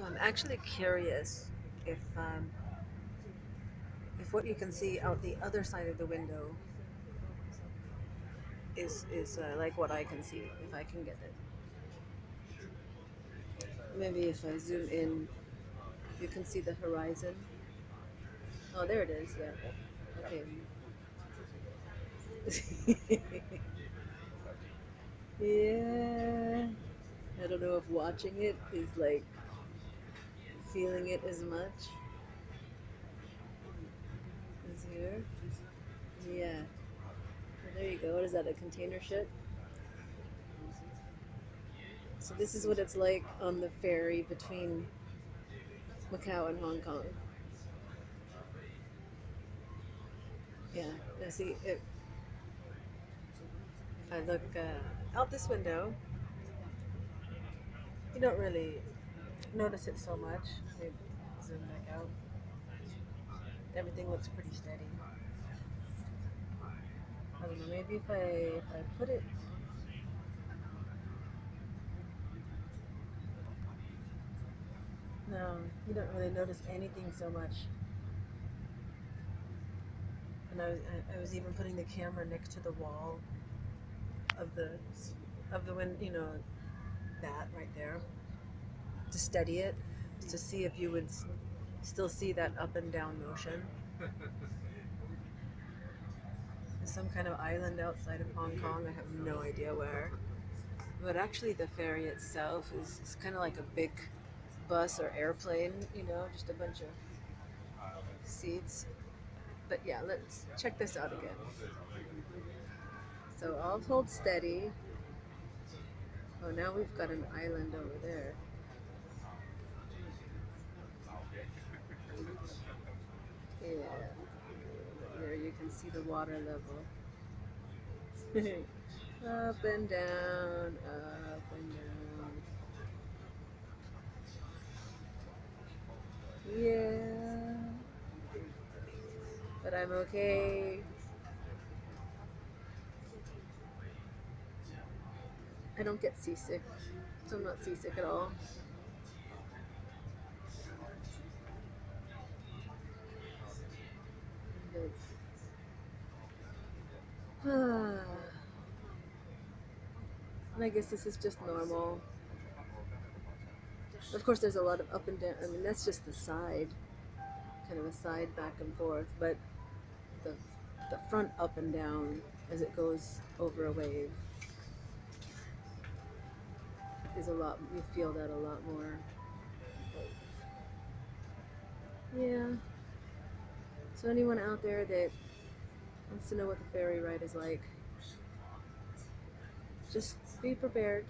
So I'm actually curious if what you can see out the other side of the window is like what I can see, if I can get it. Maybe if I zoom in, you can see the horizon. Oh, there it is, yeah. Okay. Yeah. I don't know if watching it is like feeling it as much as here. Yeah. Well, there you go. What is that, a container ship? So this is what it's like on the ferry between Macau and Hong Kong. Yeah. Now see, if I look out this window, you don't really notice it so much. Maybe zoom back out. Everything looks pretty steady. I don't know, maybe if I put it... No, you don't really notice anything so much. And I was even putting the camera next to the wall of the window, you know, that right there, to steady it, to see if you would still see that up and down motion. There's some kind of island outside of Hong Kong, I have no idea where, but actually the ferry itself is kind of like a big bus or airplane, you know, just a bunch of seats. But yeah, let's check this out again. So I'll hold steady. Oh, now we've got an island over there. Yeah, there you can see the water level. Up and down, up and down. Yeah, but I'm okay. I don't get seasick, so I'm not seasick at all. And I guess this is just normal. Of course there's a lot of up and down, I mean that's just the side, kind of a side back and forth, but the front up and down as it goes over a wave is a lot, you feel that a lot more. Yeah. So anyone out there that wants to know what the ferry ride is like, just be prepared.